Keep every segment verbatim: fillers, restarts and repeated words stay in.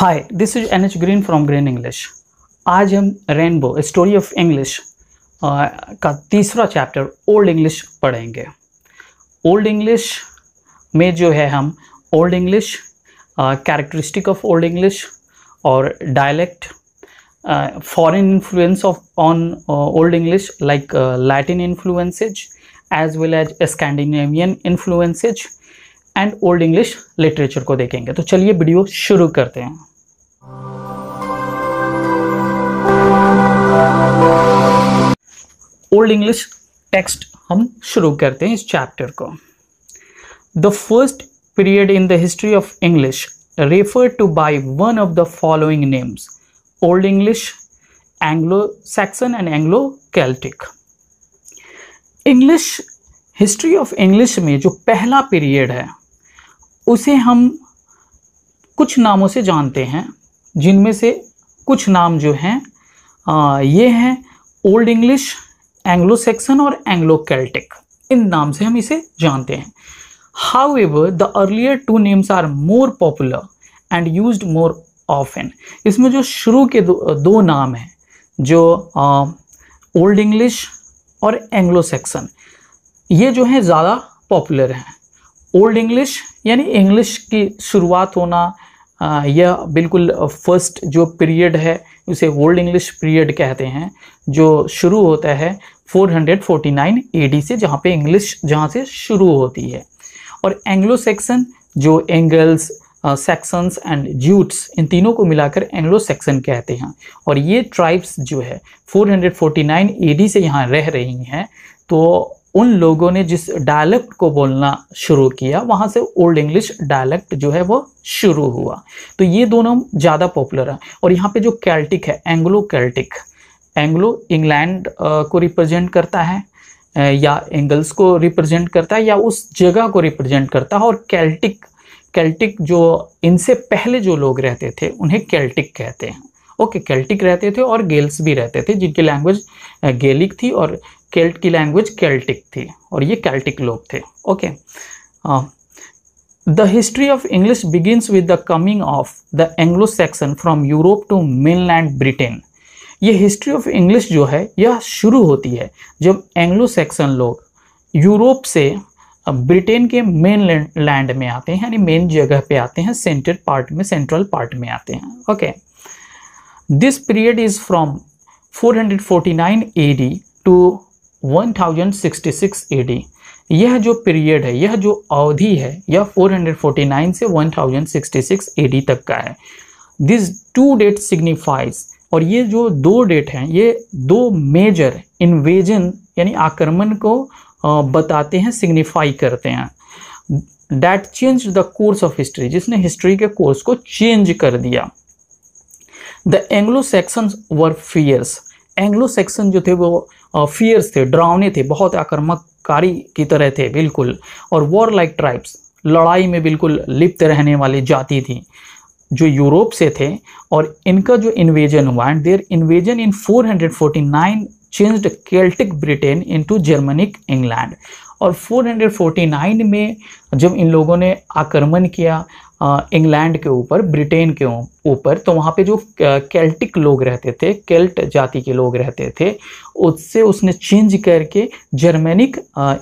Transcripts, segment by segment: Hi this is N H Green from Green English. आज हम rainbow story of English का तीसरा chapter old English पढ़ेंगे। Old English में जो है हम old English, characteristic of old English और dialect, foreign influence of on old English like Latin influences as well as Scandinavian influences and old English literature को देखेंगे। तो चलिए वीडियो शुरू करते हैं। ओल्ड इंग्लिश टेक्स्ट हम शुरू करते हैं इस चैप्टर को। The first period in the history of English refer to by one of the following names: old English, Anglo Saxon and Anglo Celtic. English history of English में जो पहला period है उसे हम कुछ नामों से जानते हैं, जिनमें से कुछ नाम जो हैं आ, ये हैं ओल्ड इंग्लिश, एंग्लो सैक्सन और एंग्लो केल्टिक। इन नाम से हम इसे जानते हैं। However the earlier two names are more popular and used more often. इसमें जो शुरू के दो, दो नाम हैं, जो ओल्ड इंग्लिश और एंग्लो सैक्सन, ये जो है ज़्यादा पॉपुलर हैं। ओल्ड इंग्लिश यानी इंग्लिश की शुरुआत होना, यह बिल्कुल फर्स्ट जो पीरियड है उसे ओल्ड इंग्लिश पीरियड कहते हैं, जो शुरू होता है चार सौ उनचास एडी से, जहाँ पे इंग्लिश जहाँ से शुरू होती है। और एंग्लो सैक्सन जो एंगल्स, सैक्सन्स एंड ज्यूट्स, इन तीनों को मिलाकर एंग्लो सैक्सन कहते हैं। और ये ट्राइब्स जो है चार सौ उनचास एडी से यहाँ रह रही हैं, तो उन लोगों ने जिस डायलेक्ट को बोलना शुरू किया वहाँ से ओल्ड इंग्लिश डायलेक्ट जो है वो शुरू हुआ। तो ये दोनों ज़्यादा पॉपुलर है। और यहाँ पे जो केल्टिक है, एंग्लो केल्टिक, एंग्लो इंग्लैंड को रिप्रेजेंट करता है या एंगल्स को रिप्रेजेंट करता है या उस जगह को रिप्रेजेंट करता है। और केल्टिक, केल्टिक जो इनसे पहले जो लोग रहते थे उन्हें केल्टिक कहते हैं। ओके, केल्टिक रहते थे और गेल्स भी रहते थे, जिनकी लैंग्वेज गेलिक थी और केल्ट की लैंग्वेज केल्टिक थी, और ये केल्टिक लोग थे। Okay, the history of English begins with the coming of the Anglo Saxon from Europe to mainland Britain. ये हिस्ट्री ऑफ इंग्लिश जो है यह शुरू होती है जब एंग्लो सैक्सन लोग यूरोप से ब्रिटेन के मेन लैंड में आते हैं, यानी मेन जगह पे आते हैं, सेंटर पार्ट में, सेंट्रल पार्ट में आते हैं। Okay, this period is from चार सौ उनचास एडी टू एक हज़ार छियासठ एडी। यह जो पीरियड है, यह जो अवधि है, यह चार सौ उनचास से एक हज़ार छियासठ एडी तक का है। दिस टू डेट सिग्निफाइज, और ये जो दो डेट हैं ये दो मेजर इन्वेजन यानी आक्रमण को बताते हैं, सिग्निफाई करते हैं। That change the course of history, जिसने हिस्ट्री के कोर्स को चेंज कर दिया। The Anglo Saxons were fierce. Anglo Saxon जो थे वो फियर्स थे, डरावने थे, बहुत आक्रमणकारी की तरह थे बिल्कुल। और वॉर लाइक ट्राइब्स, लड़ाई में बिल्कुल लिप्त रहने वाली जाति थी जो यूरोप से थे। और इनका जो इन्वेजन हुआ, एंड देयर इन्वेजन इन चार सौ उनचास changed Celtic Britain into Germanic England. और चार सौ उनचास में जब इन लोगों ने आक्रमण किया इंग्लैंड के ऊपर, ब्रिटेन के ऊपर, तो वहाँ पे जो केल्टिक लोग रहते थे, केल्ट जाति के लोग रहते थे, उससे उसने चेंज करके जर्मेनिक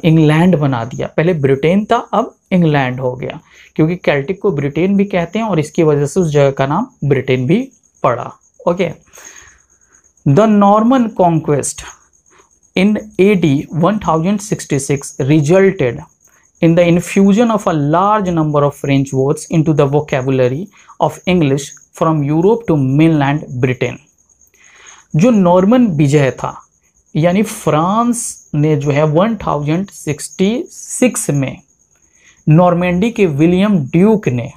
इंग्लैंड बना दिया। पहले ब्रिटेन था, अब इंग्लैंड हो गया, क्योंकि केल्टिक को ब्रिटेन भी कहते हैं और इसकी वजह से उस जगह का नाम ब्रिटेन भी पड़ा। Okay, the Norman conquest in AD एक हज़ार छियासठ resulted in the infusion of a large number of French words into the vocabulary of English from Europe to mainland Britain. जो नॉर्मन विजय था, यानी फ्रांस ने जो है एक हज़ार छियासठ में नॉर्मेंडी के विलियम ड्यूक ने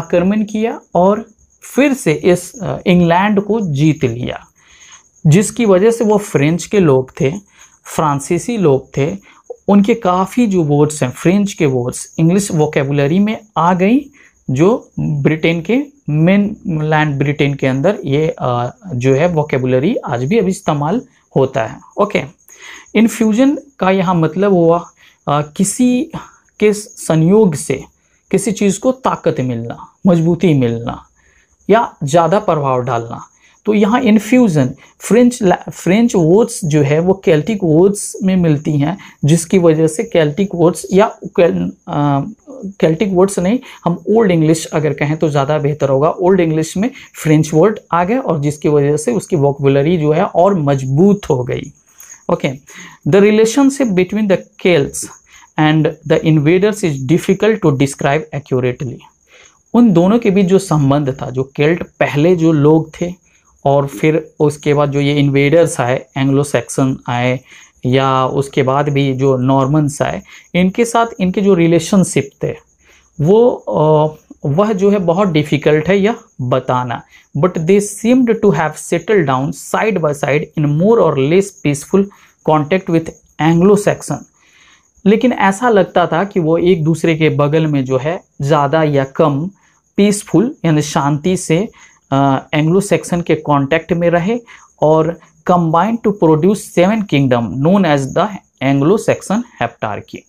आक्रमण किया और फिर से इस इंग्लैंड को जीत लिया, जिसकी वजह से वो फ्रेंच के लोग थे, फ्रांसीसी लोग थे, उनके काफ़ी जो वर्ड्स हैं, फ्रेंच के वर्ड्स इंग्लिश वोकेबुलरी में आ गई, जो ब्रिटेन के मेन लैंड ब्रिटेन के अंदर ये आ, जो है वोकेबुलरी आज भी अभी इस्तेमाल होता है। ओके, इन्फ्यूजन का यहाँ मतलब हुआ आ, किसी के संयोग से किसी चीज़ को ताकत मिलना, मजबूती मिलना। या ज़्यादा प्रभाव डालना। तो यहाँ इन्फ्यूज़न फ्रेंच फ्रेंच वर्ड्स जो है वो केल्टिक वर्ड्स में मिलती हैं, जिसकी वजह से केल्टिक वर्ड्स या केल्टिक वर्ड्स नहीं, हम ओल्ड इंग्लिश अगर कहें तो ज़्यादा बेहतर होगा। ओल्ड इंग्लिश में फ्रेंच वर्ड आ गए और जिसकी वजह से उसकी वोकैबुलरी जो है और मजबूत हो गई। Okay, the relationship between the Celts and the invaders is difficult to describe accurately. उन दोनों के बीच जो संबंध था, जो केल्ट पहले जो लोग थे और फिर उसके बाद जो ये इन्वेडर्स आए, एंग्लो सैक्सन आए या उसके बाद भी जो नॉर्मन्स आए, इनके साथ इनके जो रिलेशनशिप थे वो वह जो है बहुत डिफ़िकल्ट है यह बताना। But they seemed to have settle down side by side in more और less peaceful contact with Anglo Saxon. लेकिन ऐसा लगता था कि वो एक दूसरे के बगल में जो है ज़्यादा या कम पीसफुल यानी शांति से एंग्लो सैक्सन के कांटेक्ट में रहे और combined to produce seven kingdom known as the Anglo Saxon हेप्टार्की।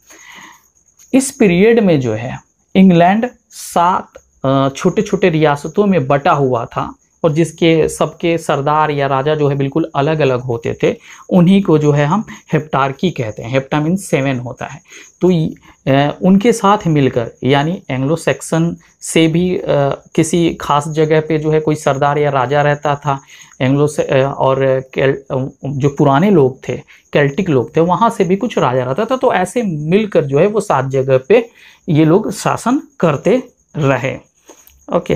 इस पीरियड में जो है इंग्लैंड सात छोटे छोटे रियासतों में बटा हुआ था और जिसके सबके सरदार या राजा जो है बिल्कुल अलग अलग होते थे, उन्हीं को जो है हम हेप्टार्की कहते हैं। हेप्टा मीन सेवन होता है। तो उनके साथ मिलकर यानी एंग्लो सैक्सन से भी किसी खास जगह पे जो है कोई सरदार या राजा रहता था, एंग्लो से और जो पुराने लोग थे केल्टिक लोग थे वहाँ से भी कुछ राजा रहता था। तो ऐसे मिलकर जो है वो सात जगह पे ये लोग शासन करते रहे। Okay,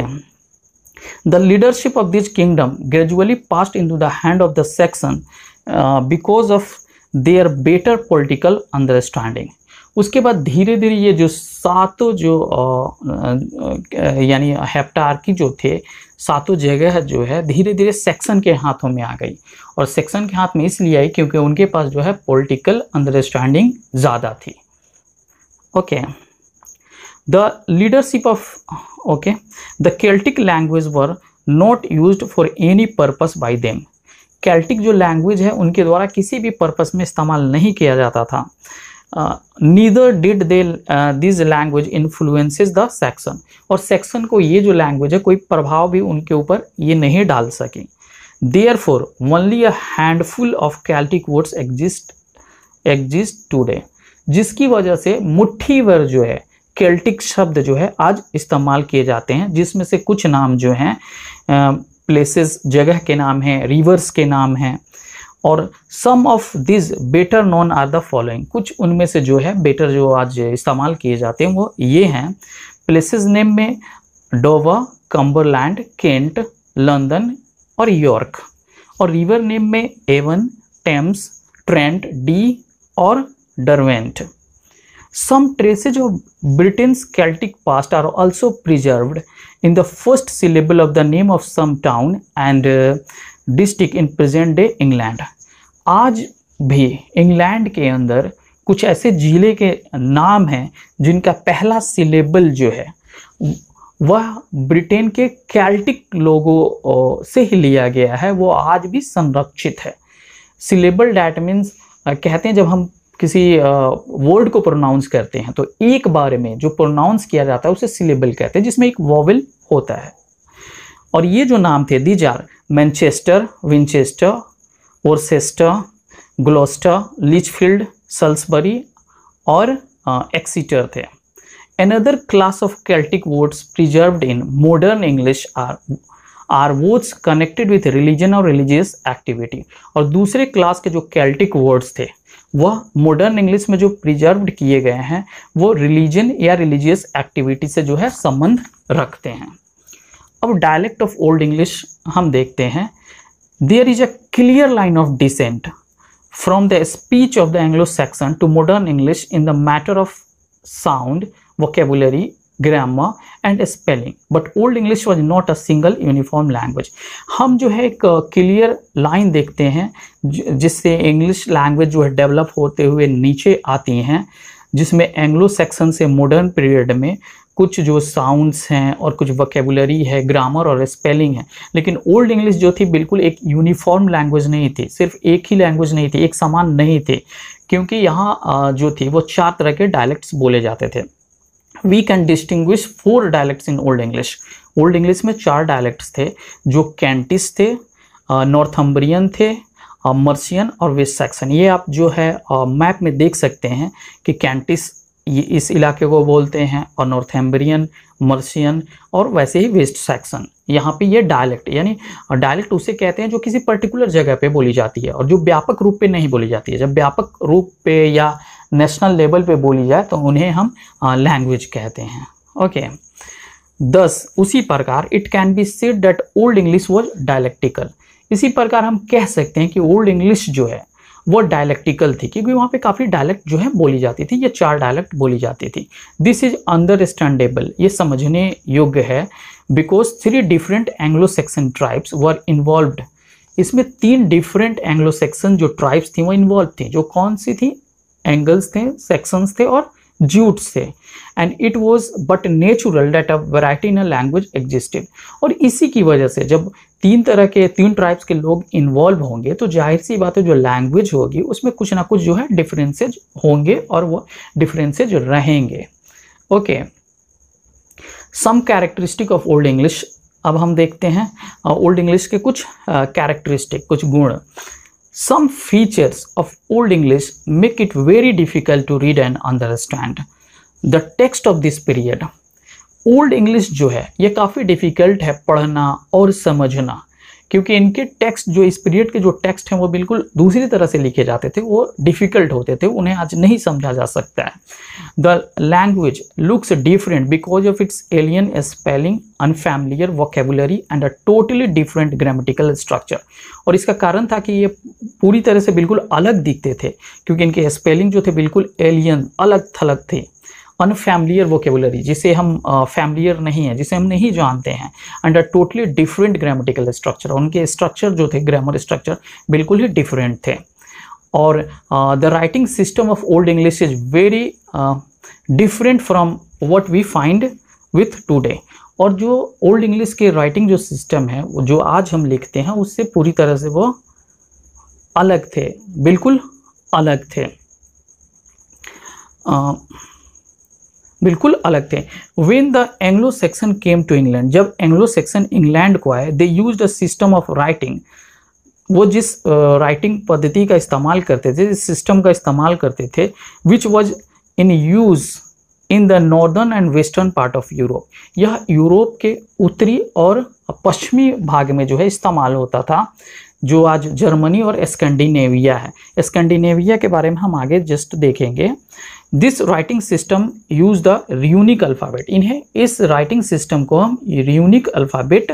the leadership of this kingdom gradually passed into the hand of the Saxon uh, because of their better political understanding. उसके बाद धीरे धीरे ये जो सातों जो यानी हेप्टार्की जो थे सातों जगह जो है धीरे धीरे सेक्शन के हाथों में आ गई। और सेक्शन के हाथ में इसलिए आई क्योंकि उनके पास जो है पॉलिटिकल अंडरस्टैंडिंग ज़्यादा थी। Okay, the leadership of okay the Celtic language were not used for any purpose by them. Celtic जो language है उनके द्वारा किसी भी purpose में इस्तेमाल नहीं किया जाता था। uh, neither did they uh, this language influences the Saxon. और Saxon को ये जो language है कोई प्रभाव भी उनके ऊपर ये नहीं डाल सके। Therefore only a handful of Celtic words exist exist today. जिसकी वजह से मुट्ठी भर जो है केल्टिक शब्द जो है आज इस्तेमाल किए जाते हैं, जिसमें से कुछ नाम जो हैं प्लेसेस जगह के नाम हैं, रिवर्स के नाम हैं। और some of this better known are the following, कुछ उनमें से जो है बेटर जो आज इस्तेमाल किए जाते हैं वो ये हैं। प्लेसेस नेम में डोवा, कम्बरलैंड, केंट, लंदन और यॉर्क। और रिवर नेम में एवन, टेम्स, ट्रेंट, डी और Derwent. Some traces of Britain's Celtic past are also preserved in the first syllable of the name of some town and uh, district in present-day England. आज भी England के अंदर कुछ ऐसे जिले के नाम हैं जिनका पहला सिलेबल जो है वह ब्रिटेन के कैल्टिक लोगों से ही लिया गया है, वो आज भी संरक्षित है। सिलेबल डैट मीन्स कहते हैं जब हम किसी वर्ड uh, को प्रोनाउंस करते हैं तो एक बार में जो प्रोनाउंस किया जाता है उसे सिलेबल कहते हैं, जिसमें एक वॉवेल होता है। और ये जो नाम थे these are Manchester, Winchester, Worcester, Gloucester, Lichfield, Salisbury और एक्सीटर uh, थे। Another class of Celtic words preserved in modern English are are words connected with religion और रिलीजियस एक्टिविटी। और दूसरे क्लास के जो केल्टिक वर्ड्स थे वह मॉडर्न इंग्लिश में जो प्रिजर्व्ड किए गए हैं वो रिलीजन या रिलीजियस एक्टिविटी से जो है संबंध रखते हैं। अब डायलेक्ट ऑफ ओल्ड इंग्लिश हम देखते हैं। There is a clear line of descent from the speech of the Anglo Saxon to modern English in the matter of sound, vocabulary, grammar and spelling, but old English was not a single uniform language. हम जो है एक clear line देखते हैं जिससे English language जो है develop होते हुए नीचे आती हैं, जिसमें एंग्लो सैक्सन से मॉडर्न पीरियड में कुछ जो साउंड्स हैं और कुछ वोकेबुलरी है, ग्रामर और स्पेलिंग है। लेकिन ओल्ड इंग्लिश जो थी बिल्कुल एक यूनिफॉर्म लैंग्वेज नहीं थी, सिर्फ एक ही लैंग्वेज नहीं थी, एक समान नहीं थी, क्योंकि यहाँ जो थी वो चार तरह के डायलेक्ट्स बोले जाते थे। We can distinguish four dialects in Old English. Old English में चार डायलेक्ट्स थे जो कैंटिस थे, नॉर्थम्बरियन थे, मर्सियन और वेस्ट सैक्सन। ये आप जो है मैप में देख सकते हैं कि कैंटिस ये इस इलाके को बोलते हैं और नॉर्थम्बरियन, मर्सियन और वैसे ही वेस्ट सैक्सन। यहाँ पे ये डायलेक्ट यानी डायलेक्ट उसे कहते हैं जो किसी पर्टिकुलर जगह पे बोली जाती है और जो व्यापक रूप पे नहीं बोली जाती है। जब व्यापक रूप पे या नेशनल लेवल पे बोली जाए तो उन्हें हम लैंग्वेज कहते हैं। ओके दस, उसी प्रकार it can be said that old English was dialectical. इसी प्रकार हम कह सकते हैं कि ओल्ड इंग्लिश जो है वो डायलेक्टिकल थी क्योंकि वहाँ पे काफ़ी डायलेक्ट जो है बोली जाती थी। ये चार डायलेक्ट बोली जाती थी। दिस इज अंडरस्टैंडेबल, ये समझने योग्य है। Because three different Anglo Saxon tribes were involved, इसमें तीन डिफरेंट एंग्लो सेक्सन जो ट्राइब्स थी वो इन्वॉल्व थी। जो कौन सी थी? एंगल्स थे, सेक्शंस थे और ज्यूट्स थे। And it was but natural that a variety in a language existed. और इसी की वजह से जब तीन तरह के तीन ट्राइब्स के लोग इन्वॉल्व होंगे तो जाहिर सी बात है जो लैंग्वेज होगी उसमें कुछ ना कुछ जो है डिफरेंसेज होंगे और वो डिफरेंसेज रहेंगे। Okay, some characteristic of old English. अब हम देखते हैं ओल्ड uh, इंग्लिश के कुछ कैरेक्टरिस्टिक uh, कुछ गुण। Some features of Old English make it very difficult to read and understand. The text of this period, Old English जो है ये काफ़ी difficult है पढ़ना और समझना क्योंकि इनके टेक्स्ट जो इस पीरियड के जो टेक्स्ट हैं वो बिल्कुल दूसरी तरह से लिखे जाते थे, वो डिफ़िकल्ट होते थे, उन्हें आज नहीं समझा जा सकता है। The language looks different because of its alien spelling, unfamiliar vocabulary and a totally different grammatical structure. और इसका कारण था कि ये पूरी तरह से बिल्कुल अलग दिखते थे क्योंकि इनके स्पेलिंग जो थे बिल्कुल एलियन अलग थलग थे। अनफैमिलियर वोकेबुलरी जिसे हम फैमिलियर uh, नहीं है, जिसे हम नहीं जानते हैं, and a totally different grammatical structure. उनके स्ट्रक्चर जो थे ग्रामर स्ट्रक्चर बिल्कुल ही डिफरेंट थे। और the writing system of old English is very different from what we find with today. और जो ओल्ड इंग्लिश के राइटिंग जो सिस्टम है जो आज हम लिखते हैं उससे पूरी तरह से वो अलग थे, बिल्कुल अलग थे, uh, बिल्कुल अलग थे। When the Anglo-Saxon came to England, जब Anglo-Saxon इंग्लैंड को आए, they used a system of writing, वो जिस राइटिंग uh, पद्धति का इस्तेमाल करते थे, जिस सिस्टम का इस्तेमाल करते थे, which was in use in the northern and western part of Europe, यह यूरोप के उत्तरी और पश्चिमी भाग में जो है इस्तेमाल होता था, जो आज जर्मनी और स्कैंडिनेविया है। स्कैंडिनेविया के बारे में हम आगे जस्ट देखेंगे। This writing system use the unique alphabet, इन्हें इस राइटिंग सिस्टम को हम यूनिक अल्फ़ाबेट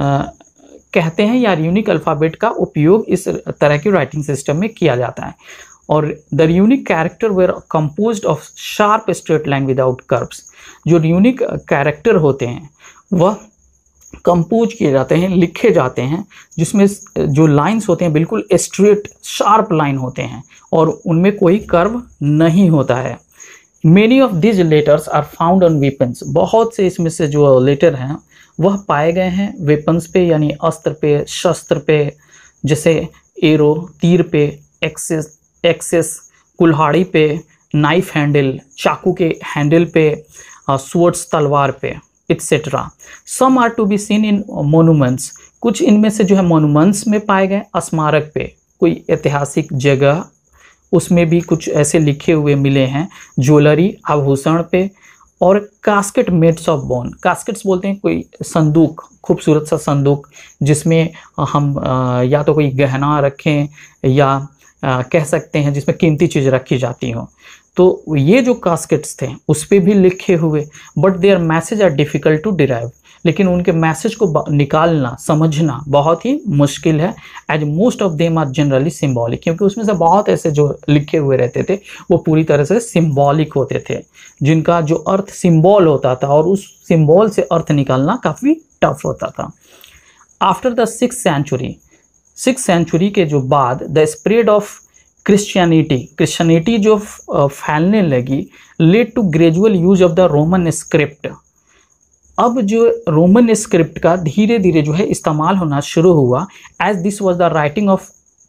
कहते हैं या यूनिक अल्फ़ाबेट का उपयोग इस तरह की राइटिंग सिस्टम में किया जाता है। और the unique character were composed of sharp straight line without curves, जो यूनिक कैरेक्टर होते हैं वह कंपोज किए जाते हैं, लिखे जाते हैं, जिसमें जो लाइंस होते हैं बिल्कुल स्ट्रेट शार्प लाइन होते हैं और उनमें कोई कर्व नहीं होता है। Many of these letters are found on weapons, बहुत से इसमें से जो लेटर हैं वह पाए गए हैं वेपन्स पे यानी अस्त्र पे, शस्त्र पे, जैसे एरो तीर पे, एक्सेस एक्सेस कुल्हाड़ी पे, नाइफ हैंडल चाकू के हैंडल पे, स्वॉर्ड्स तलवार पे, etcetera. Some are to be seen in monuments, कुछ इनमें से जो है मोनूमेंट्स में पाए गए, स्मारक पे, कोई ऐतिहासिक जगह उसमें भी कुछ ऐसे लिखे हुए मिले हैं, ज्वेलरी आभूषण पे, और casket mades of bone, caskets बोलते हैं कोई संदूक, खूबसूरत सा संदूक जिसमें हम या तो कोई गहना रखें या कह सकते हैं जिसमें कीमती चीज़ रखी जाती हो। तो ये जो कास्केट्स थे उस पर भी लिखे हुए, but their message are difficult to derive, लेकिन उनके मैसेज को निकालना समझना बहुत ही मुश्किल है। As most of them are generally symbolic, क्योंकि उसमें से बहुत ऐसे जो लिखे हुए रहते थे वो पूरी तरह से सिम्बॉलिक होते थे, जिनका जो अर्थ सिम्बॉल होता था और उस सिम्बॉल से अर्थ निकालना काफ़ी टफ होता था। After the six century, six century के जो बाद the spread of Christianity, Christianity जो फैलने लगी, led to gradual use of the Roman script. अब जो रोमन स्क्रिप्ट का धीरे धीरे जो है इस्तेमाल होना शुरू हुआ, as this was the writing of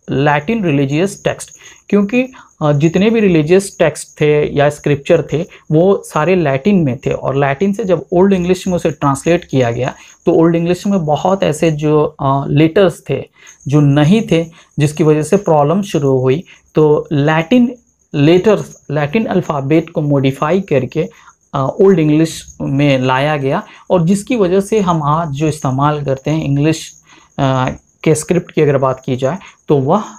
Latin religious text, क्योंकि जितने भी रिलीजियस टेक्स्ट थे या स्क्रिप्चर थे वो सारे लैटिन में थे, और लैटिन से जब ओल्ड इंग्लिश में उसे ट्रांसलेट किया गया तो ओल्ड इंग्लिश में बहुत ऐसे जो लेटर्स थे जो नहीं थे, जिसकी वजह से प्रॉब्लम शुरू हुई। तो लैटिन लेटर्स, लैटिन अल्फ़ाबेट को मॉडिफाई करके ओल्ड इंग्लिश में लाया गया, और जिसकी वजह से हम आज जो इस्तेमाल करते हैं इंग्लिश के स्क्रिप्ट की अगर बात की जाए तो वह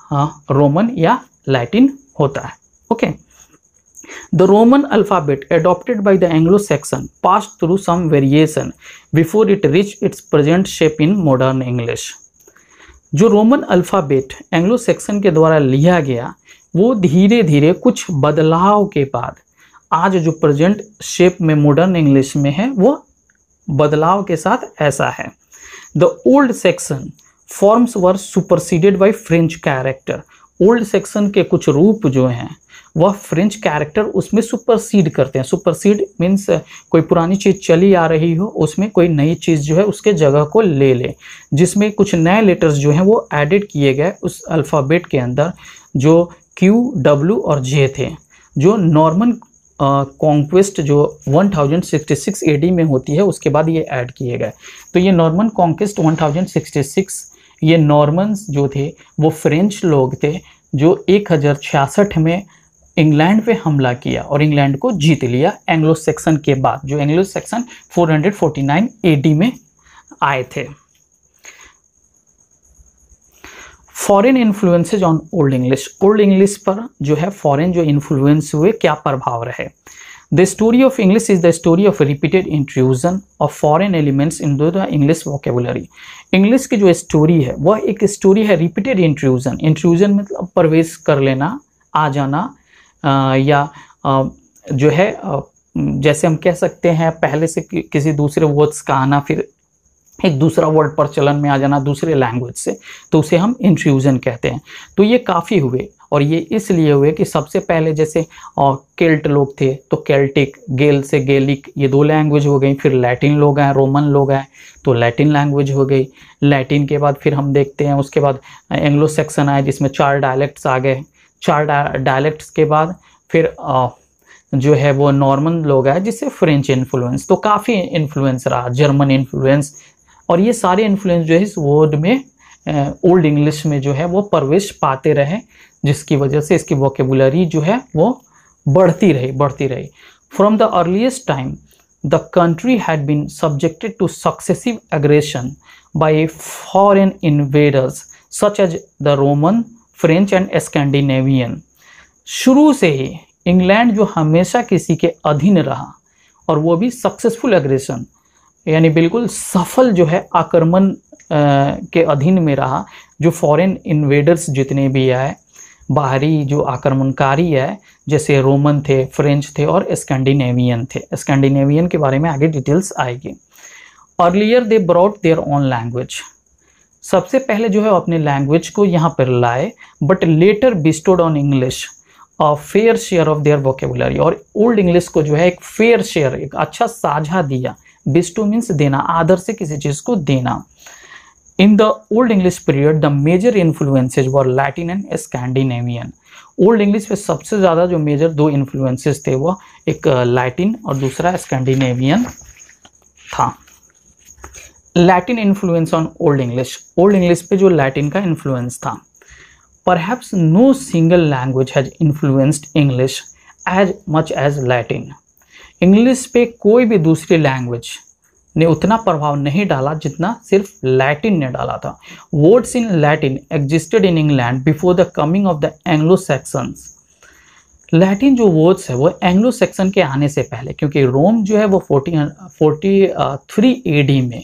रोमन या लैटिन होता है। Okay, the Roman alphabet adopted by the Anglo Saxon pass through some variation before it reach its present shape in modern English. जो रोमन अल्फ़ाबेट एंग्लो सैक्सन के द्वारा लिया गया वो धीरे धीरे कुछ बदलाव के बाद आज जो प्रेजेंट शेप में मॉडर्न इंग्लिश में है वो बदलाव के साथ ऐसा है। The old Saxon forms were superseded by French character. Old Saxon के कुछ रूप जो हैं वह फ्रेंच कैरेक्टर उसमें सुपरसीड करते हैं। सुपरसीड मीन्स कोई पुरानी चीज़ चली आ रही हो उसमें कोई नई चीज़ जो है उसके जगह को ले ले, जिसमें कुछ नए लेटर्स जो हैं वो एडिड किए गए उस अल्फ़ाबेट के अंदर, जो क्यू, डब्ल्यू और जे थे। जो नॉर्मन कॉन्क्वेस्ट uh, जो one thousand sixty six AD में होती है उसके बाद ये ऐड किए गए। तो ये Norman conquest one thousand sixty six, ये नॉर्मन्स जो थे वो फ्रेंच लोग थे जो एक हज़ार छियासठ में इंग्लैंड पे हमला किया और इंग्लैंड को जीत लिया एंग्लो सेक्सन के बाद, जो Anglo Saxon four forty nine AD में आए थे। Foreign influences on old English, old English पर जो है फॉरेन जो इन्फ्लुएंस हुए क्या प्रभाव रहे। The story of English is the story of repeated intrusion of foreign elements in the English vocabulary. English की जो स्टोरी है वह एक स्टोरी है रिपीटेड इंट्रूजन। इंट्रूजन मतलब प्रवेश कर लेना, आ जाना, आ, या आ, जो है आ, जैसे हम कह सकते हैं पहले से कि, किसी दूसरे वर्ड्स का आना, फिर एक दूसरा वर्ड पर चलन में आ जाना दूसरे लैंग्वेज से, तो उसे हम इंट्रूजन कहते हैं। तो ये काफ़ी हुए, और ये इसलिए हुए कि सबसे पहले जैसे केल्ट लोग थे तो केल्टिक, गेल से गेलिक, ये दो लैंग्वेज हो गई। फिर लैटिन लोग हैं, रोमन लोग हैं तो लैटिन लैंग्वेज हो गई। लैटिन के बाद फिर हम देखते हैं उसके बाद एंग्लो सैक्सन आए जिसमें चार डायलेक्ट्स आ गए। चार डायलेक्ट्स के बाद फिर आ, जो है वो नॉर्मन लोग आए जिससे फ्रेंच इन्फ्लुएंस, तो काफ़ी इन्फ्लुएंस रहा, जर्मन इन्फ्लुएंस, और ये सारे इन्फ्लुएंस जो है इस वर्ड में ओल्ड इंग्लिश में जो है वो प्रवेश पाते रहे, जिसकी वजह से इसकी वोकेबुलरी जो है वो बढ़ती रही बढ़ती रही from the earliest time the country had been subjected to successive aggression by foreign invaders such as the Roman, French and Scandinavian. शुरू से ही इंग्लैंड जो हमेशा किसी के अधीन रहा, और वो भी सक्सेसफुल एग्रेशन यानी बिल्कुल सफल जो है आक्रमण के अधीन में रहा। जो फॉरेन इन्वेडर्स जितने भी आए, बाहरी जो आक्रमणकारी है जैसे रोमन थे, फ्रेंच थे और स्कैंडिनेवियन थे। स्कैंडिनेवियन के बारे में आगे डिटेल्स आएगी। Earlier they brought their own language, सबसे पहले जो है अपने लैंग्वेज को यहाँ पर लाए, but later bestowed on English a fair share of their vocabulary, और ओल्ड इंग्लिश को जो है एक फेयर शेयर, एक अच्छा साझा दिया। बिस्टो मीन्स देना, आदर से किसी चीज़ को देना। In the old English period the major influences were Latin and Scandinavian. Old English पे सबसे ज़्यादा जो मेजर दो इन्फ्लुएंसेज थे वह एक लैटिन और दूसरा स्कैंडिनेवियन था। Latin influence on old English, old English पे जो लैटिन का इन्फ्लुएंस था। Perhaps no single language has influenced English as much as Latin. English पे कोई भी दूसरी लैंग्वेज ने उतना प्रभाव नहीं डाला जितना सिर्फ लैटिन ने डाला था। Words in Latin existed in England before the coming of the Anglo Saxons. Latin जो वर्ड्स है वो एंग्लो सैक्सन के आने से पहले, क्योंकि रोम जो है वो फोर्टी फोर्टी थ्री एडी में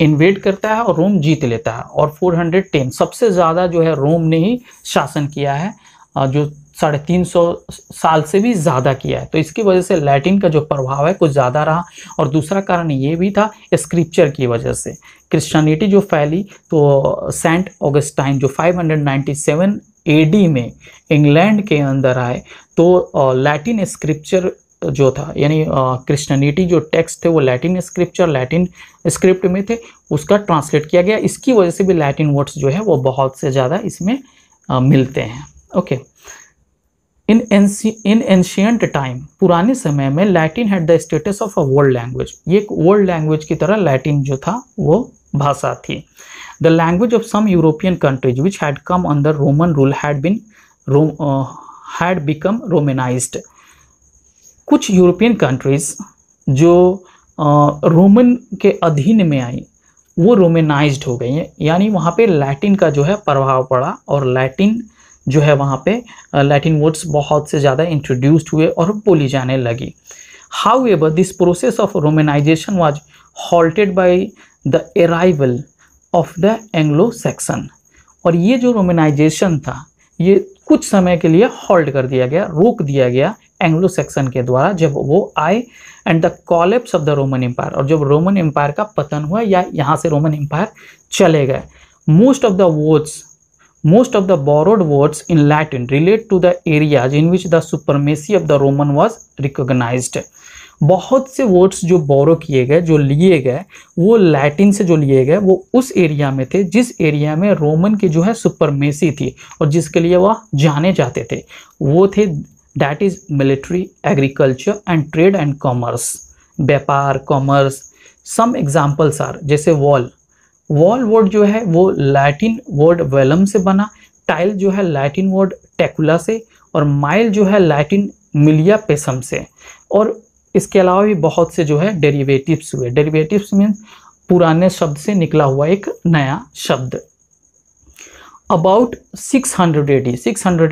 इन्वेड करता है और रोम जीत लेता है, और फोर हंड्रेड टेन सबसे ज़्यादा जो है रोम ने ही शासन किया है, जो साढ़े तीन सौ साल से भी ज़्यादा किया है। तो इसकी वजह से लैटिन का जो प्रभाव है कुछ ज़्यादा रहा, और दूसरा कारण ये भी था स्क्रिप्चर की वजह से। क्रिश्चियनिटी जो फैली तो सेंट ऑगस्टाइन जो फाइव नाइंटी सेवन एडी में इंग्लैंड के अंदर आए, तो लैटिन स्क्रिप्चर जो था यानी क्रिश्चियनिटी जो टेक्स्ट थे वो लैटिन स्क्रिप्चर, लैटिन स्क्रिप्ट में थे, उसका ट्रांसलेट किया गया। इसकी वजह से भी लैटिन वर्ड्स जो है वो बहुत से ज़्यादा इसमें आ, मिलते हैं। Okay okay. in ancient in ancient time, पुराने समय में Latin had the status of a world language. ये एक वर्ल्ड लैंग्वेज की तरह लैटिन जो था वो भाषा थी. The language of some European countries which had come under Roman rule had been had become Romanised. कुछ यूरोपियन कंट्रीज जो रोमन के अधीन में आई वो रोमनाइज्ड हो गई हैं, यानी वहाँ पे लैटिन का जो है प्रभाव पड़ा और लैटिन जो है वहाँ पे लैटिन वर्ड्स बहुत से ज़्यादा इंट्रोड्यूस्ड हुए और बोली जाने लगी. However this process of Romanization was halted by the arrival of the Anglo Saxon. और ये जो रोमनाइजेशन था ये कुछ समय के लिए हॉल्ट कर दिया गया, रोक दिया गया एंग्लो सैक्सन के द्वारा जब वो आए. And the collapse of the Roman empire, और जब रोमन एम्पायर का पतन हुआ या यहाँ से रोमन एम्पायर चले गए. Most of the words most of the borrowed words in Latin relate to the areas in which the supremacy of the Roman was recognised. बहुत से वर्ड्स जो बोरो किए गए, जो लिए गए, वो लैटिन से जो लिए गए वो उस एरिया में थे जिस एरिया में रोमन की जो है सुपरमेसी थी और जिसके लिए वह जाने जाते थे. वो थे that is military, agriculture and trade and commerce, व्यापार, commerce. some examples are जैसे wall. wall word जो है वो लैटिन वर्ड वेलम से बना, tile जो है लैटिन वर्ड टेकुला से, और mile जो है लैटिन मिलिया पेसम से. और इसके अलावा भी बहुत से जो है डेरिवेटिव्स हुए. डेरिवेटिव्स मीन्स पुराने शब्द से निकला हुआ एक नया शब्द. About six hundred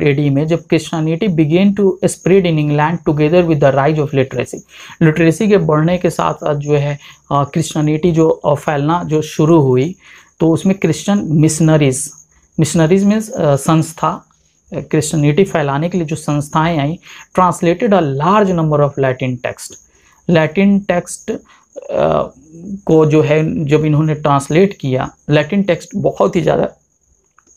A D में जब Christianity began to spread in England together with the rise of literacy, literacy के बढ़ने के साथ साथ जो है क्रिश्चियनिटी जो फैलना जो शुरू हुई, तो उसमें क्रिश्चियन मिशनरीज मिशनरीज मीन्स संस्था, क्रिश्चियनिटी फैलाने के लिए जो संस्थाएं आई, translated a large number of Latin text. Latin text को जो है जब इन्होंने ट्रांसलेट किया, लैटिन टेक्स्ट बहुत ही ज़्यादा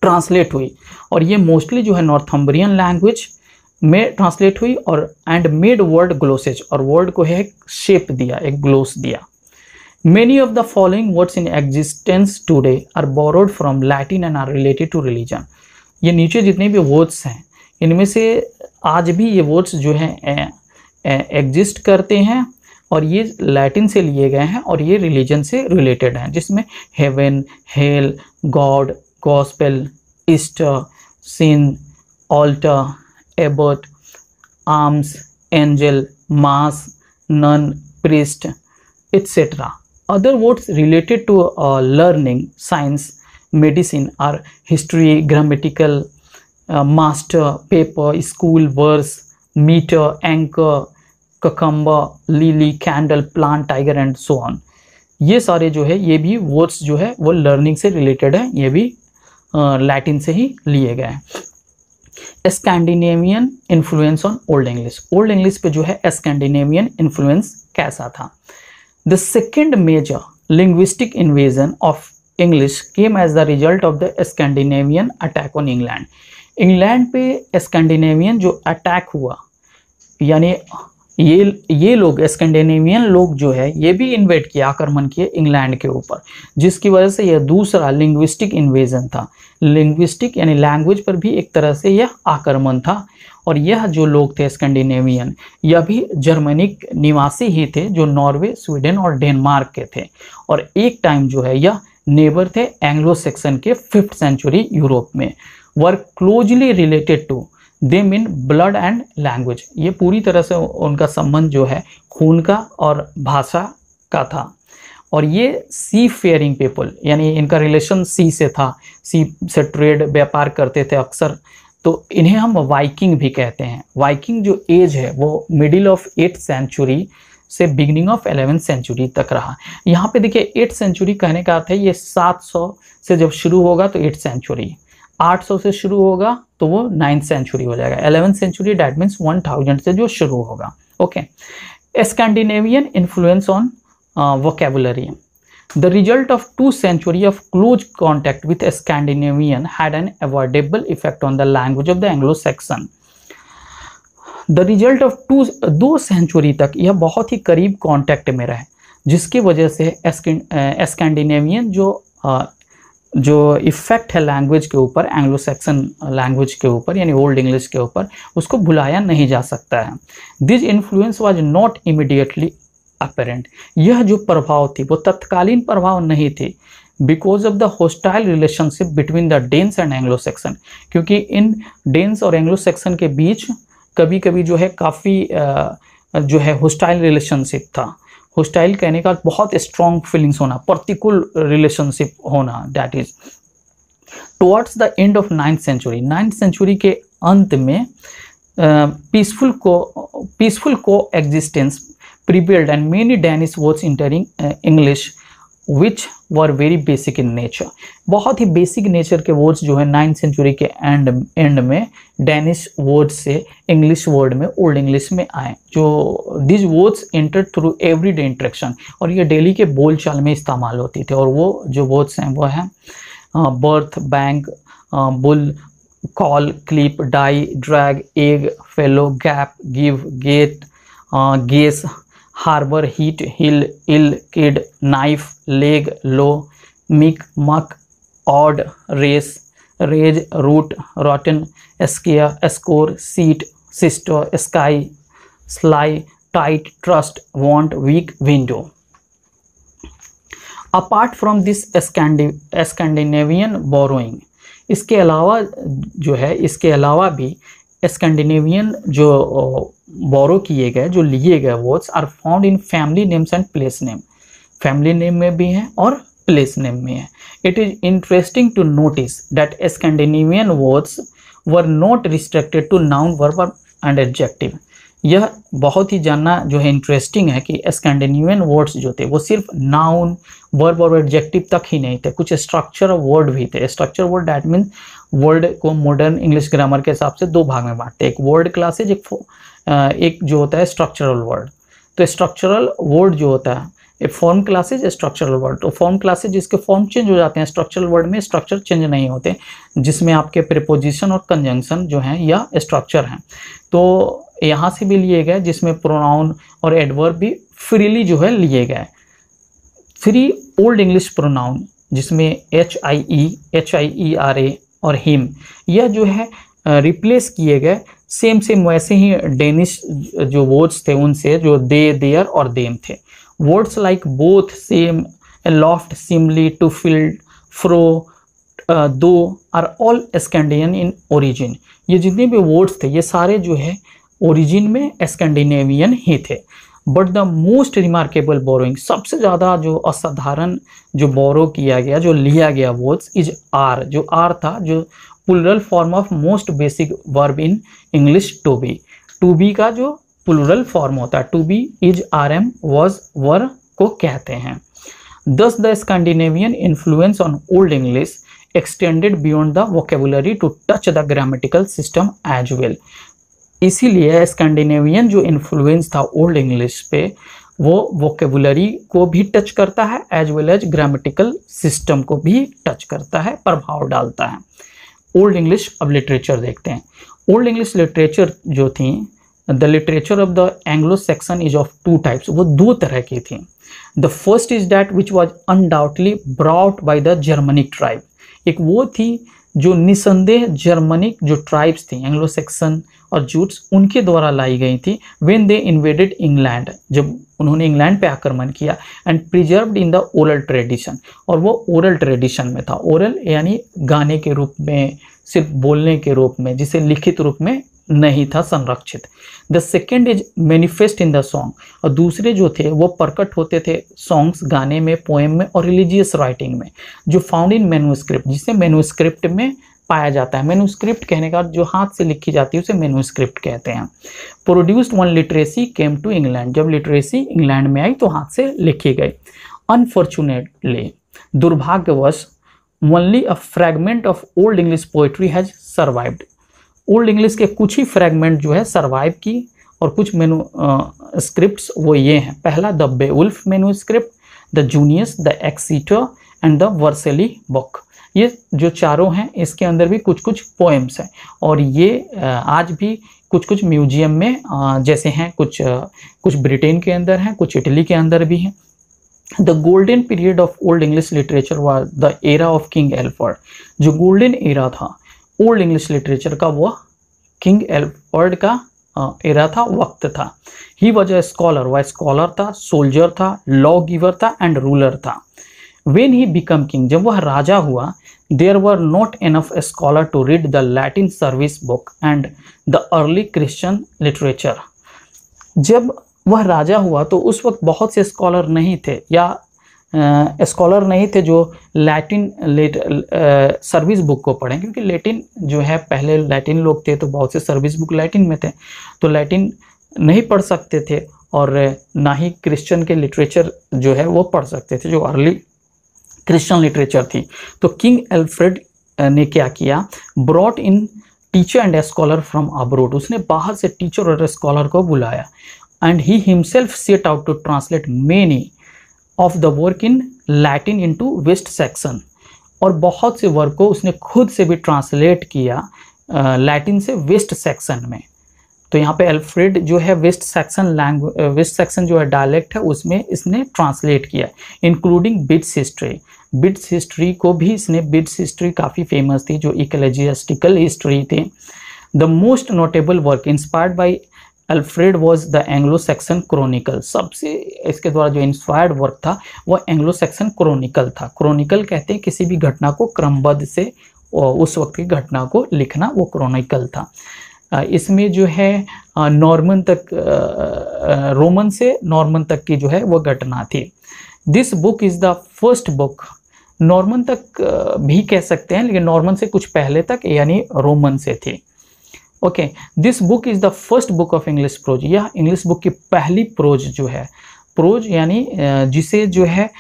ट्रांसलेट हुई और ये मोस्टली जो है नॉर्थम्बरियन लैंग्वेज में ट्रांसलेट हुई और एंड मेड वर्ड ग्लोसेज, और वर्ड को है एक शेप दिया, एक ग्लोस दिया. Many of the following words in existence today are borrowed from Latin and are related to religion. ये नीचे जितने भी वर्ड्स हैं इनमें से आज भी ये वर्ड्स जो हैं एग्जिस्ट करते हैं और ये लैटिन से लिए गए हैं और ये रिलीजन से रिलेटेड हैं, जिसमें heaven, hell, God, Gospel, Easter, Sin, Altar, Abbot, Arms, Angel, Mass, Nun, Priest, et cetera. Other words related to uh, learning, science, medicine are history, grammatical, uh, master, paper, school, verse, meter, anchor, cucumber, lily, candle, plant, tiger and so on. ये सारे जो है ये भी words जो है वो learning से related है, ये भी लैटिन से ही लिए गए हैं. Scandinavian influence on old English. Old English पे जो है स्कैंडिनेवियन इन्फ्लुएंस कैसा था. The second major linguistic invasion of English came as the result of the Scandinavian attack on England. England पे स्कैंडिनेवियन जो अटैक हुआ, यानी ये ये लोग स्कैंडिनेवियन लोग जो है ये भी इन्वेड किया, आक्रमण किए इंग्लैंड के ऊपर, जिसकी वजह से यह दूसरा लिंग्विस्टिक इन्वेजन था. लिंग्विस्टिक यानी लैंग्वेज पर भी एक तरह से यह आक्रमण था. और यह जो लोग थे स्कैंडिनेवियन, यह भी जर्मनी निवासी ही थे जो नॉर्वे, स्वीडन और डेनमार्क के थे, और एक टाइम जो है यह नेबर थे एंग्लो सैक्सन के फिफ्थ सेंचुरी यूरोप में. Were closely related to they mean blood and language. ये पूरी तरह से उनका संबंध जो है खून का और भाषा का था. और ये सी फेयरिंग पीपल, यानी इनका रिलेशन सी से था, सी से ट्रेड व्यापार करते थे अक्सर, तो इन्हें हम वाइकिंग भी कहते हैं. वाइकिंग जो एज है वो मिडिल ऑफ एट सेंचुरी से बिगिनिंग ऑफ एलेवेंथ सेंचुरी तक रहा. यहाँ पे देखिए एट सेंचुरी कहने का अर्थ है ये सात सौ से जब शुरू होगा तो एट सेंचुरी, आठ सौ से शुरू होगा तो वो नाइन्थ सेंचुरी हो जाएगा, eleventh century that means one thousand से जो शुरू होगा. Okay. Scandinavian influence on vocabulary. The result of two century of close contact with Scandinavian had an avoidable effect on the language of the Anglo Saxon. The result of two दो century तक यह बहुत ही करीब contact में रहे, जिसकी वजह से स्कैंडिनेवियन जो जो इफ़ेक्ट है लैंग्वेज के ऊपर, एंग्लो सैक्सन लैंग्वेज के ऊपर यानी ओल्ड इंग्लिश के ऊपर, उसको भुलाया नहीं जा सकता है. This influence was not immediately apparent. यह जो प्रभाव थी वो तत्कालीन प्रभाव नहीं थी, because of the hostile relationship between the Danes and Anglo Saxon, क्योंकि इन डेन्स और एंग्लो सैक्सन के बीच कभी कभी जो है काफ़ी जो है होस्टाइल रिलेशनशिप था. होस्टाइल कहने का बहुत स्ट्रॉन्ग फीलिंग्स होना, प्रतिकूल रिलेशनशिप होना. That is towards the end of ninth century, ninth century के अंत में peaceful co peaceful coexistence prevailed and many Danish words entering uh, English which were very basic in nature. बहुत ही basic nature के words जो है ninth century के end end में डेनिश वर्ड से इंग्लिश वर्ड में ओल्ड इंग्लिश में आए. जो these words enter through everyday interaction, और ये डेली के बोलचाल में इस्तेमाल होती थे. और वो जो वर्ड्स हैं वो हैं birth, bank, bull, call, clip, die, drag, egg, fellow, gap, give, get, guess, harbour, heat, hill, ill, kid, knife, leg, low, meek, muck, odd, race, raise, root, rotten, scare, score, seat, sister, sky, sly, tight, trust, want, weak, window. Apart from this Scandinavian borrowing, इसके अलावा जो है इसके अलावा भी Scandinavian जो बोरो किए गए जो लिए गए words are found in family names and place name. Family name में भी हैं और प्लेस नेम में है. It is interesting to notice that Scandinavian words were not restricted to noun, verb and adjective. यह बहुत ही जानना जो है इंटरेस्टिंग है कि स्कैंडिनेवियन वर्ड्स जो थे वो सिर्फ नाउन, वर्ब और एडजेक्टिव तक ही नहीं थे, कुछ स्ट्रक्चर वर्ड भी थे. Structure word that means word को मॉडर्न इंग्लिश ग्रामर के हिसाब से दो भाग में बांटते हैं, एक वर्ड क्लासेज, एक एक जो होता है स्ट्रक्चरल वर्ड. तो स्ट्रक्चरल वर्ड जो होता है एक फॉर्म क्लासेज, स्ट्रक्चरल वर्ड. तो फॉर्म क्लासेज जिसके फॉर्म चेंज हो जाते हैं, स्ट्रक्चरल वर्ड में स्ट्रक्चर चेंज नहीं होते, जिसमें आपके प्रीपोजिशन और कंजंक्शन जो हैं या स्ट्रक्चर हैं. तो यहाँ से भी लिए गए, जिसमें प्रोनाउन और एडवर्ब भी फ्रीली जो है लिए गए. फ्री ओल्ड इंग्लिश प्रोनाउन जिसमें H I E, H I E R A और हिम, यह जो है रिप्लेस किए गए सेम सेम वैसे ही डेनिश जो वर्ड्स थे उनसे, जो दे, देयर और देम थे. Words like both, same, loft, seemly, to field, fro, though are all Scandinavian in origin. ये जितने भी वर्ड्स थे ये सारे जो है ओरिजिन में स्कैंडिनेवियन ही थे. But the most remarkable borrowing, सबसे ज़्यादा जो असाधारण जो बोरो किया गया जो लिया गया वर्ड्स इज आर, जो आर था जो plural form of most basic verb in English to be. To be का जो प्लूरल फॉर्म होता है to be is are am was were को कहते हैं. Thus the Scandinavian influence on old English extended beyond the vocabulary to touch the grammatical system as well. इसीलिए Scandinavian जो influence था ओल्ड इंग्लिश पे वो वोकेबुलरी को भी टच करता है as well as grammatical system को भी टच करता है, प्रभाव डालता है. ओल्ड इंग्लिश अब लिटरेचर देखते हैं. ओल्ड इंग्लिश लिटरेचर जो थी, the literature of the Anglo Saxon is of two types, वो दो तरह की थी. The first is that which was undoubtedly brought by the Germanic tribe. एक वो थी जो निसंदेह जर्मनिक जो ट्राइब्स थी एंग्लो सैक्सन और जूट्स उनके द्वारा लाई गई थी. व्हेन दे इन्वेडेड इंग्लैंड, जब उन्होंने इंग्लैंड पे आक्रमण किया, and preserved in the oral tradition, और वो ओरल ट्रेडिशन में था. ओरल यानी गाने के रूप में, सिर्फ बोलने के रूप में, जिसे लिखित रूप में नहीं था संरक्षित. The second is manifest in the song, और दूसरे जो थे वो प्रकट होते थे सॉन्ग्स, गाने में, पोएम में और रिलीजियस राइटिंग में, जो फाउंड इन मैन्युस्क्रिप्ट, जिसे मैन्युस्क्रिप्ट में पाया जाता है. मैन्युस्क्रिप्ट कहने का जो हाथ से लिखी जाती है उसे मैन्युस्क्रिप्ट कहते हैं. Produced one literacy came to England, जब लिटरेसी इंग्लैंड में आई तो हाथ से लिखी गई. अनफॉर्चुनेटली, दुर्भाग्यवश, only a fragment of old English poetry has survived. Old English के कुछ ही फ्रैगमेंट जो है सर्वाइव की, और कुछ मैन्युस्क्रिप्ट्स वो ये हैं. पहला the Beowulf manuscript, the Junius, the Exeter and the Vercelli book. ये जो चारों हैं इसके अंदर भी कुछ कुछ पोएम्स हैं, और ये आज भी कुछ कुछ म्यूजियम में जैसे हैं, कुछ कुछ ब्रिटेन के अंदर हैं, कुछ इटली के अंदर भी हैं. The golden period of Old English literature was the era of King Alfred. जो golden era था Old English literature का वो King Alfred का era था, वक्त था. He was a scholar, वह scholar था, soldier था, lawgiver था and ruler था. When he became king, जब वह राजा हुआ, there were not enough scholar to read the Latin service book and the early Christian literature. जब वह राजा हुआ तो उस वक्त बहुत से स्कॉलर नहीं थे या स्कॉलर नहीं थे जो लैटिन सर्विस बुक को पढ़ें, क्योंकि लैटिन जो है पहले लैटिन लोग थे तो बहुत से सर्विस बुक लैटिन में थे, तो लैटिन नहीं पढ़ सकते थे और ना ही क्रिश्चियन के लिटरेचर जो है वो पढ़ सकते थे जो अर्ली क्रिश्चियन लिटरेचर थी. तो किंग एल्फ्रेड ने क्या किया, brought in teacher and scholar from abroad. उसने बाहर से टीचर और स्कॉलर को बुलाया. And he himself set out to translate many of the work in Latin into West Saxon. और बहुत से वर्क को उसने खुद से भी ट्रांसलेट किया लैटिन से वेस्ट सेक्सन में. तो यहाँ पे एल्फ्रेड जो है West Saxon language West Saxon जो है डायलेक्ट है उसमें इसने ट्रांसलेट किया, including Bede's history. Bede's history को भी इसने, बिड्स हिस्ट्री काफ़ी फेमस थी जो इकलेजियास्टिकल हिस्ट्री थी. The most notable work inspired by Alfred was the Anglo-Saxon Chronicle. सबसे इसके द्वारा जो इंस्पायर्ड वर्क था वह एंग्लो-सैक्सन क्रॉनिकल था. क्रॉनिकल कहते हैं किसी भी घटना को क्रमबद्ध से उस वक्त की घटना को लिखना, वो क्रॉनिकल था. इसमें जो है नॉर्मन तक, रोमन से नॉर्मन तक की जो है वो घटना थी. This book is the first book, Norman तक भी कह सकते हैं लेकिन नॉर्मन से कुछ पहले तक यानी रोमन से थी. Okay, this book is the first book of English prose. यह इंग्लिश बुक की पहली प्रोज जो है, प्रोज यानी जिसे जो है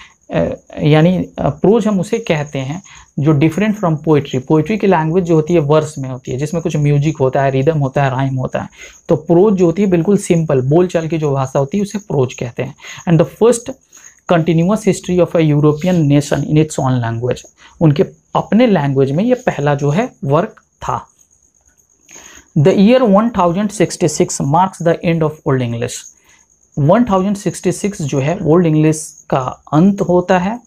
यानी प्रोज हम उसे कहते हैं जो डिफरेंट फ्रॉम पोइट्री. पोइट्री की लैंग्वेज जो होती है वर्स में होती है जिसमें कुछ म्यूजिक होता है, रिदम होता है, राइम होता है. तो प्रोज जो होती है बिल्कुल सिंपल बोलचाल की जो भाषा होती है उसे प्रोज कहते हैं. And the first continuous history of a European nation in its own language. उनके अपने लैंग्वेज में ये पहला जो है वर्क था. The year one thousand sixty-six marks the end of Old English. one thousand sixty-six जो है Old English का अंत होता है.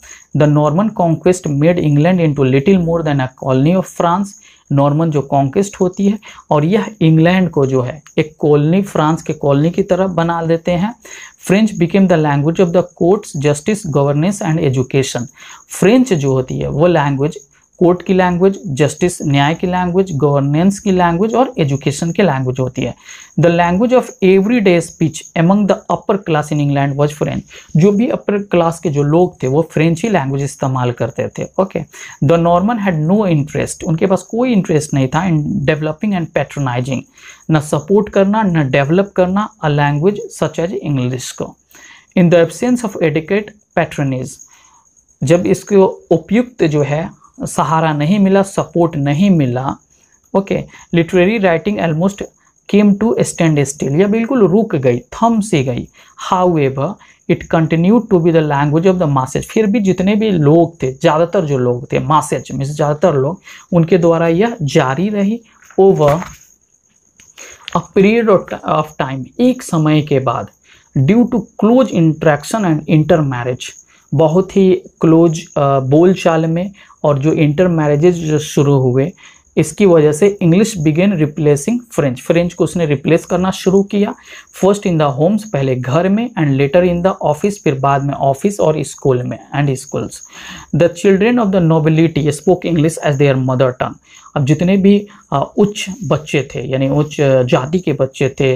The Norman Conquest made England into little more than a colony of France. Norman जो Conquest होती है और यह England को जो है एक colony, France के colony की तरह बना देते हैं. French became the language of the courts, justice, governance and education. French जो होती है वो language कोर्ट की लैंग्वेज, जस्टिस न्याय की लैंग्वेज, गवर्नेंस की लैंग्वेज और एजुकेशन की लैंग्वेज होती है. The language of every day speech among the upper class in England was French. जो भी अपर क्लास के जो लोग थे वो फ्रेंच ही लैंग्वेज इस्तेमाल करते थे. Okay, the Norman had no interest, उनके पास कोई इंटरेस्ट नहीं था इन डेवलपिंग एंड पैट्रोनाइजिंग, ना सपोर्ट करना ना डेवलप करना a language such as English को. In the absence of adequate patronage, जब इसके उपयुक्त जो है सहारा नहीं मिला, सपोर्ट नहीं मिला. Okay, literary writing almost came to stand still, या बिल्कुल रुक गई, थम सी गई. However it continue to be the language of the masses. फिर भी जितने भी लोग थे, ज़्यादातर जो लोग थे, मासेज मीन्स ज़्यादातर लोग, उनके द्वारा यह जारी रही over a period of time, एक समय के बाद. Due to close interaction and intermarriage, बहुत ही क्लोज बोलचाल में और जो इंटर मैरिजेज जो शुरू हुए, इसकी वजह से English began replacing French. French को उसने रिप्लेस करना शुरू किया. फर्स्ट इन द होम्स, पहले घर में, and later in the office, फिर बाद में ऑफिस और स्कूल में and schools. The children of the nobility spoke English as their mother tongue. अब जितने भी उच्च बच्चे थे यानी उच्च जाति के बच्चे थे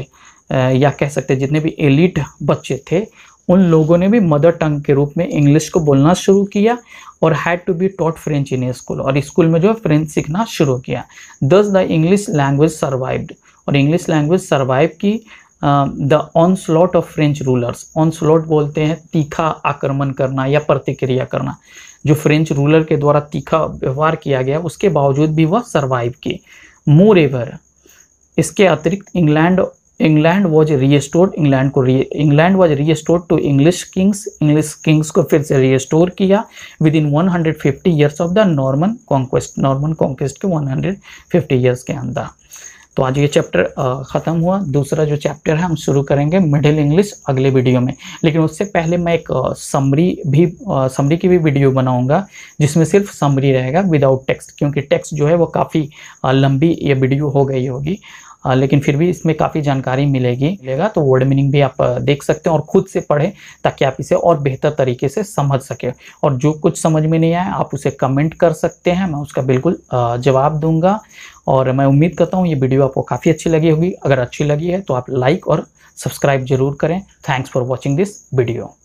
या कह सकते जितने भी एलिट बच्चे थे, उन लोगों ने भी मदर टंग के रूप में इंग्लिश को बोलना शुरू किया और had to be taught French in school, और स्कूल में जो है फ्रेंच सीखना शुरू किया. Thus the English language survived, और इंग्लिश लैंग्वेज सर्वाइव की the onslaught of French rulers. Onslaught बोलते हैं तीखा आक्रमण करना या प्रतिक्रिया करना. जो फ्रेंच रूलर के द्वारा तीखा व्यवहार किया गया उसके बावजूद भी वह सर्वाइव की. मोर एवर, इसके अतिरिक्त England England was restored, England को England was restored to English kings, English kings को फिर से रीस्टोर किया within one hundred fifty years of the Norman conquest, Norman conquest के वन हंड्रेड फिफ्टी ईयर्स के अंदर. तो आज ये चैप्टर ख़त्म हुआ। दूसरा जो चैप्टर है हम शुरू करेंगे मिडिल इंग्लिश अगले वीडियो में, लेकिन उससे पहले मैं एक समरी भी समरी की भी वीडियो बनाऊंगा जिसमें सिर्फ समरी रहेगा विदाउट टेक्स्ट, क्योंकि टेक्स्ट जो है वो काफ़ी लंबी ये वीडियो हो गई होगी, लेकिन फिर भी इसमें काफ़ी जानकारी मिलेगी मिलेगा तो वर्ड मीनिंग भी आप देख सकते हैं और ख़ुद से पढ़ें ताकि आप इसे और बेहतर तरीके से समझ सकें। और जो कुछ समझ में नहीं आया आप उसे कमेंट कर सकते हैं, मैं उसका बिल्कुल जवाब दूंगा। और मैं उम्मीद करता हूँ ये वीडियो आपको काफ़ी अच्छी लगी होगी। अगर अच्छी लगी है तो आप लाइक और सब्सक्राइब जरूर करें। Thanks for watching this video.